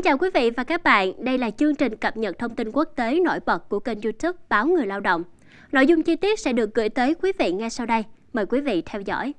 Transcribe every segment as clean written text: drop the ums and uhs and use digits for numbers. Xin chào quý vị và các bạn, đây là chương trình cập nhật thông tin quốc tế nổi bật của kênh YouTube Báo Người Lao Động. Nội dung chi tiết sẽ được gửi tới quý vị ngay sau đây. Mời quý vị theo dõi.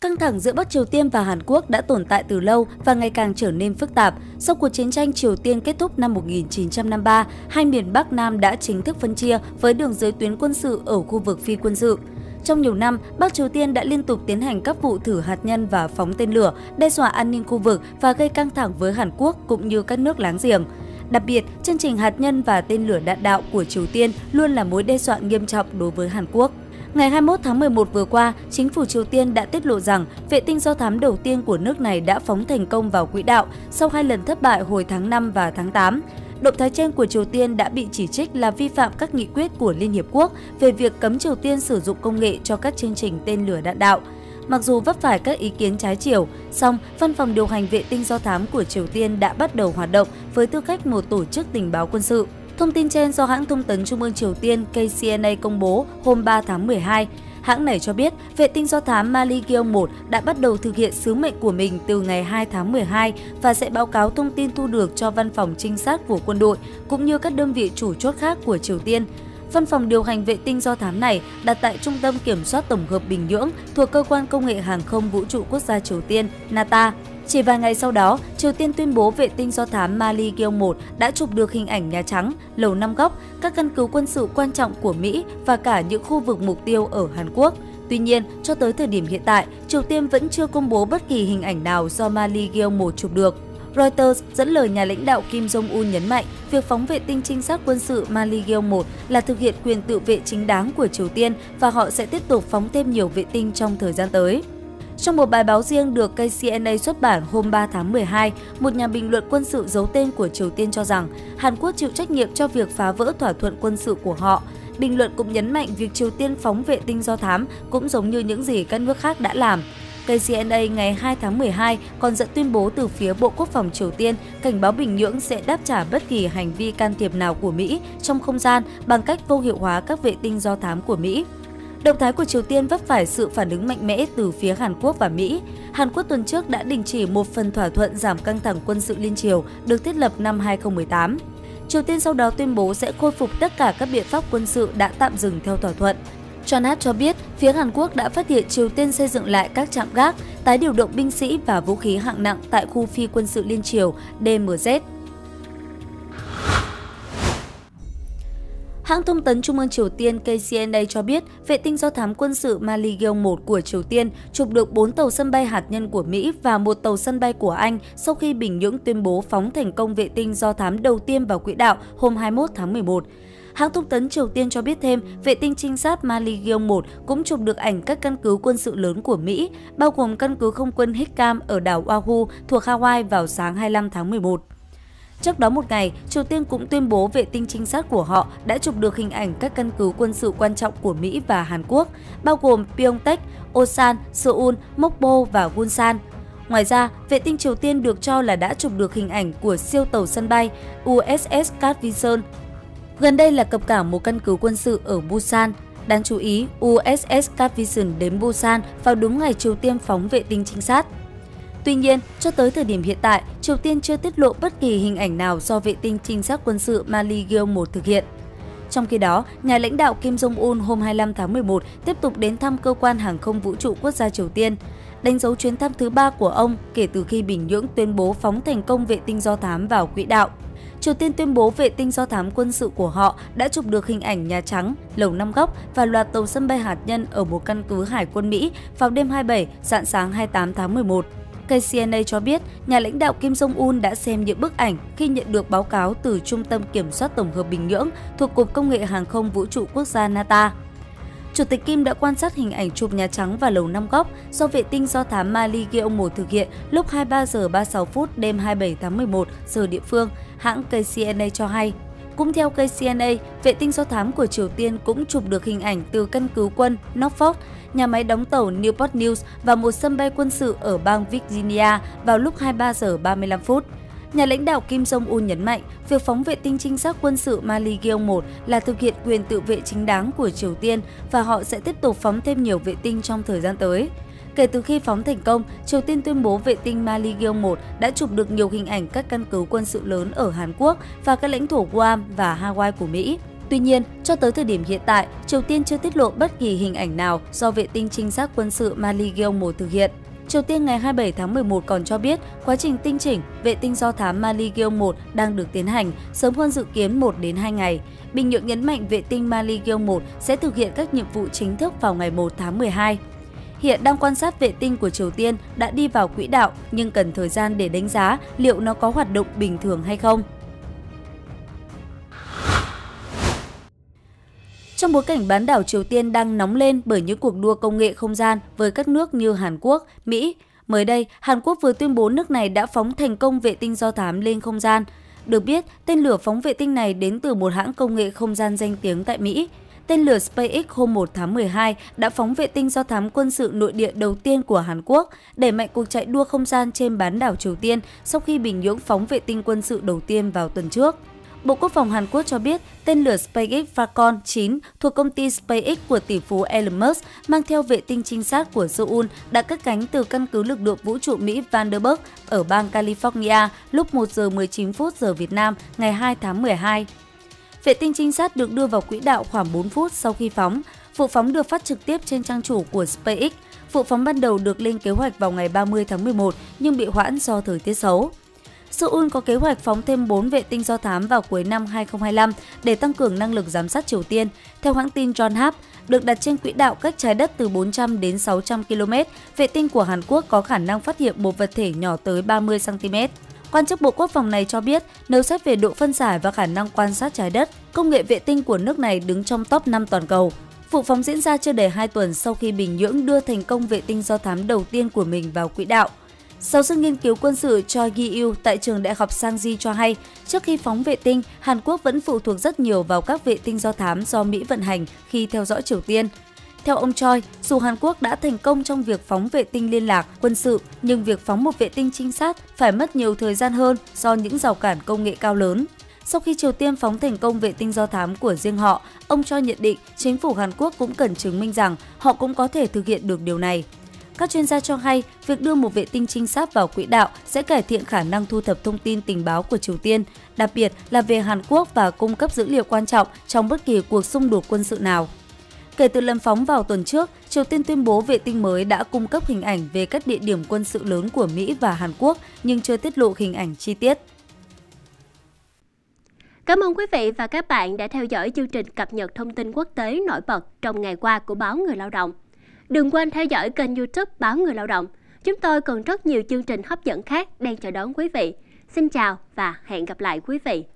Căng thẳng giữa Bắc Triều Tiên và Hàn Quốc đã tồn tại từ lâu và ngày càng trở nên phức tạp. Sau cuộc chiến tranh Triều Tiên kết thúc năm 1953, hai miền Bắc Nam đã chính thức phân chia với đường giới tuyến quân sự ở khu vực phi quân sự. Trong nhiều năm, Bắc Triều Tiên đã liên tục tiến hành các vụ thử hạt nhân và phóng tên lửa, đe dọa an ninh khu vực và gây căng thẳng với Hàn Quốc cũng như các nước láng giềng. Đặc biệt, chương trình hạt nhân và tên lửa đạn đạo của Triều Tiên luôn là mối đe dọa nghiêm trọng đối với Hàn Quốc. Ngày 21 tháng 11 vừa qua, chính phủ Triều Tiên đã tiết lộ rằng vệ tinh do thám đầu tiên của nước này đã phóng thành công vào quỹ đạo sau hai lần thất bại hồi tháng 5 và tháng 8. Động thái trên của Triều Tiên đã bị chỉ trích là vi phạm các nghị quyết của Liên Hiệp Quốc về việc cấm Triều Tiên sử dụng công nghệ cho các chương trình tên lửa đạn đạo. Mặc dù vấp phải các ý kiến trái chiều, song Văn phòng điều hành vệ tinh do thám của Triều Tiên đã bắt đầu hoạt động với tư cách một tổ chức tình báo quân sự. Thông tin trên do hãng thông tấn Trung ương Triều Tiên KCNA công bố hôm 3 tháng 12. Hãng này cho biết vệ tinh do thám Malligyong-1 đã bắt đầu thực hiện sứ mệnh của mình từ ngày 2 tháng 12 và sẽ báo cáo thông tin thu được cho văn phòng trinh sát của quân đội cũng như các đơn vị chủ chốt khác của Triều Tiên. Văn phòng điều hành vệ tinh do thám này đặt tại Trung tâm Kiểm soát Tổng hợp Bình Nhưỡng thuộc Cơ quan Công nghệ Hàng không Vũ trụ Quốc gia Triều Tiên, NATA. Chỉ vài ngày sau đó, Triều Tiên tuyên bố vệ tinh do thám Malligyong-1 đã chụp được hình ảnh Nhà Trắng, Lầu Năm Góc, các căn cứ quân sự quan trọng của Mỹ và cả những khu vực mục tiêu ở Hàn Quốc. Tuy nhiên, cho tới thời điểm hiện tại, Triều Tiên vẫn chưa công bố bất kỳ hình ảnh nào do Malligyong-1 chụp được. Reuters dẫn lời nhà lãnh đạo Kim Jong-un nhấn mạnh việc phóng vệ tinh trinh sát quân sự Malligyong-1 là thực hiện quyền tự vệ chính đáng của Triều Tiên và họ sẽ tiếp tục phóng thêm nhiều vệ tinh trong thời gian tới. Trong một bài báo riêng được KCNA xuất bản hôm 3 tháng 12, một nhà bình luận quân sự giấu tên của Triều Tiên cho rằng Hàn Quốc chịu trách nhiệm cho việc phá vỡ thỏa thuận quân sự của họ. Bình luận cũng nhấn mạnh việc Triều Tiên phóng vệ tinh do thám cũng giống như những gì các nước khác đã làm. KCNA ngày 2 tháng 12 còn dẫn tuyên bố từ phía Bộ Quốc phòng Triều Tiên cảnh báo Bình Nhưỡng sẽ đáp trả bất kỳ hành vi can thiệp nào của Mỹ trong không gian bằng cách vô hiệu hóa các vệ tinh do thám của Mỹ. Động thái của Triều Tiên vấp phải sự phản ứng mạnh mẽ từ phía Hàn Quốc và Mỹ. Hàn Quốc tuần trước đã đình chỉ một phần thỏa thuận giảm căng thẳng quân sự liên Triều được thiết lập năm 2018. Triều Tiên sau đó tuyên bố sẽ khôi phục tất cả các biện pháp quân sự đã tạm dừng theo thỏa thuận. Yonhap cho biết phía Hàn Quốc đã phát hiện Triều Tiên xây dựng lại các trạm gác, tái điều động binh sĩ và vũ khí hạng nặng tại khu phi quân sự liên Triều DMZ. Hãng thông tấn Trung ương Triều Tiên KCNA cho biết vệ tinh do thám quân sự Malligyong-1 của Triều Tiên chụp được 4 tàu sân bay hạt nhân của Mỹ và một tàu sân bay của Anh sau khi Bình Nhưỡng tuyên bố phóng thành công vệ tinh do thám đầu tiên vào quỹ đạo hôm 21 tháng 11. Hãng thông tấn Triều Tiên cho biết thêm, vệ tinh trinh sát Malligyong-1 cũng chụp được ảnh các căn cứ quân sự lớn của Mỹ, bao gồm căn cứ không quân Hickam ở đảo Oahu thuộc Hawaii vào sáng 25 tháng 11. Trước đó một ngày, Triều Tiên cũng tuyên bố vệ tinh trinh sát của họ đã chụp được hình ảnh các căn cứ quân sự quan trọng của Mỹ và Hàn Quốc, bao gồm Pyeongtaek, Osan, Seoul, Mokpo và Wonsan. Ngoài ra, vệ tinh Triều Tiên được cho là đã chụp được hình ảnh của siêu tàu sân bay USS Carl Vinson. Gần đây là cập cảng một căn cứ quân sự ở Busan. Đáng chú ý, USS Carl Vinson đến Busan vào đúng ngày Triều Tiên phóng vệ tinh trinh sát. Tuy nhiên, cho tới thời điểm hiện tại, Triều Tiên chưa tiết lộ bất kỳ hình ảnh nào do vệ tinh trinh sát quân sự Malligyong-1 thực hiện. Trong khi đó, nhà lãnh đạo Kim Jong-un hôm 25 tháng 11 tiếp tục đến thăm Cơ quan Hàng không Vũ trụ Quốc gia Triều Tiên, đánh dấu chuyến thăm thứ 3 của ông kể từ khi Bình Nhưỡng tuyên bố phóng thành công vệ tinh do thám vào quỹ đạo. Triều Tiên tuyên bố vệ tinh do thám quân sự của họ đã chụp được hình ảnh Nhà Trắng, Lầu Năm Góc và loạt tàu sân bay hạt nhân ở một căn cứ hải quân Mỹ vào đêm 27, rạng sáng 28 tháng 11. KCNA cho biết, nhà lãnh đạo Kim Jong-un đã xem những bức ảnh khi nhận được báo cáo từ Trung tâm Kiểm soát Tổng hợp Bình Nhưỡng thuộc Cục Công nghệ Hàng không Vũ trụ Quốc gia NATA. Chủ tịch Kim đã quan sát hình ảnh chụp Nhà Trắng và Lầu Năm Góc do vệ tinh do thám Malligyong-1 thực hiện lúc 23:36 đêm 27 tháng 11 giờ địa phương, hãng KCNA cho hay. Cũng theo KCNA, vệ tinh do thám của Triều Tiên cũng chụp được hình ảnh từ căn cứ quân Norfolk, nhà máy đóng tàu Newport News và một sân bay quân sự ở bang Virginia vào lúc 23:35. Nhà lãnh đạo Kim Jong-un nhấn mạnh việc phóng vệ tinh trinh sát quân sự Malligyong-1 là thực hiện quyền tự vệ chính đáng của Triều Tiên và họ sẽ tiếp tục phóng thêm nhiều vệ tinh trong thời gian tới. Kể từ khi phóng thành công, Triều Tiên tuyên bố vệ tinh Malligyong-1 đã chụp được nhiều hình ảnh các căn cứ quân sự lớn ở Hàn Quốc và các lãnh thổ Guam và Hawaii của Mỹ. Tuy nhiên, cho tới thời điểm hiện tại, Triều Tiên chưa tiết lộ bất kỳ hình ảnh nào do vệ tinh trinh sát quân sự Malligyong-1 thực hiện. Triều Tiên ngày 27 tháng 11 còn cho biết quá trình tinh chỉnh vệ tinh do thám Malligyong-1 đang được tiến hành sớm hơn dự kiến 1 đến 2 ngày. Bình Nhưỡng nhấn mạnh vệ tinh Malligyong-1 sẽ thực hiện các nhiệm vụ chính thức vào ngày 1 tháng 12. Hiện đang quan sát vệ tinh của Triều Tiên đã đi vào quỹ đạo nhưng cần thời gian để đánh giá liệu nó có hoạt động bình thường hay không. Trong bối cảnh bán đảo Triều Tiên đang nóng lên bởi những cuộc đua công nghệ không gian với các nước như Hàn Quốc, Mỹ, mới đây Hàn Quốc vừa tuyên bố nước này đã phóng thành công vệ tinh do thám lên không gian. Được biết, tên lửa phóng vệ tinh này đến từ một hãng công nghệ không gian danh tiếng tại Mỹ. Tên lửa SpaceX hôm 1 tháng 12 đã phóng vệ tinh do thám quân sự nội địa đầu tiên của Hàn Quốc, đẩy mạnh cuộc chạy đua không gian trên bán đảo Triều Tiên sau khi Bình Nhưỡng phóng vệ tinh quân sự đầu tiên vào tuần trước. Bộ Quốc phòng Hàn Quốc cho biết tên lửa SpaceX Falcon 9 thuộc công ty SpaceX của tỷ phú Elon Musk mang theo vệ tinh trinh sát của Seoul đã cất cánh từ căn cứ lực lượng vũ trụ Mỹ Vandenberg ở bang California lúc 1 giờ 19 phút giờ Việt Nam ngày 2 tháng 12. Vệ tinh trinh sát được đưa vào quỹ đạo khoảng 4 phút sau khi phóng. Vụ phóng được phát trực tiếp trên trang chủ của SpaceX. Vụ phóng ban đầu được lên kế hoạch vào ngày 30 tháng 11 nhưng bị hoãn do thời tiết xấu. Seoul có kế hoạch phóng thêm 4 vệ tinh do thám vào cuối năm 2025 để tăng cường năng lực giám sát Triều Tiên. Theo hãng tin Yonhap, được đặt trên quỹ đạo cách trái đất từ 400 đến 600 km, vệ tinh của Hàn Quốc có khả năng phát hiện một vật thể nhỏ tới 30 cm. Quan chức Bộ Quốc phòng này cho biết, nếu xét về độ phân giải và khả năng quan sát trái đất, công nghệ vệ tinh của nước này đứng trong top 5 toàn cầu. Vụ phóng diễn ra chưa đầy 2 tuần sau khi Bình Nhưỡng đưa thành công vệ tinh do thám đầu tiên của mình vào quỹ đạo. Giáo sư nghiên cứu quân sự Choi Giyu tại trường đại học Sangji cho hay, trước khi phóng vệ tinh, Hàn Quốc vẫn phụ thuộc rất nhiều vào các vệ tinh do thám do Mỹ vận hành khi theo dõi Triều Tiên. Theo ông Choi, dù Hàn Quốc đã thành công trong việc phóng vệ tinh liên lạc, quân sự, nhưng việc phóng một vệ tinh trinh sát phải mất nhiều thời gian hơn do những rào cản công nghệ cao lớn. Sau khi Triều Tiên phóng thành công vệ tinh do thám của riêng họ, ông Choi nhận định chính phủ Hàn Quốc cũng cần chứng minh rằng họ cũng có thể thực hiện được điều này. Các chuyên gia cho hay, việc đưa một vệ tinh trinh sát vào quỹ đạo sẽ cải thiện khả năng thu thập thông tin tình báo của Triều Tiên, đặc biệt là về Hàn Quốc và cung cấp dữ liệu quan trọng trong bất kỳ cuộc xung đột quân sự nào. Kể từ lần phóng vào tuần trước, Triều Tiên tuyên bố vệ tinh mới đã cung cấp hình ảnh về các địa điểm quân sự lớn của Mỹ và Hàn Quốc nhưng chưa tiết lộ hình ảnh chi tiết. Cảm ơn quý vị và các bạn đã theo dõi chương trình cập nhật thông tin quốc tế nổi bật trong ngày qua của Báo Người Lao Động. Đừng quên theo dõi kênh YouTube Báo Người Lao Động. Chúng tôi còn rất nhiều chương trình hấp dẫn khác đang chờ đón quý vị. Xin chào và hẹn gặp lại quý vị.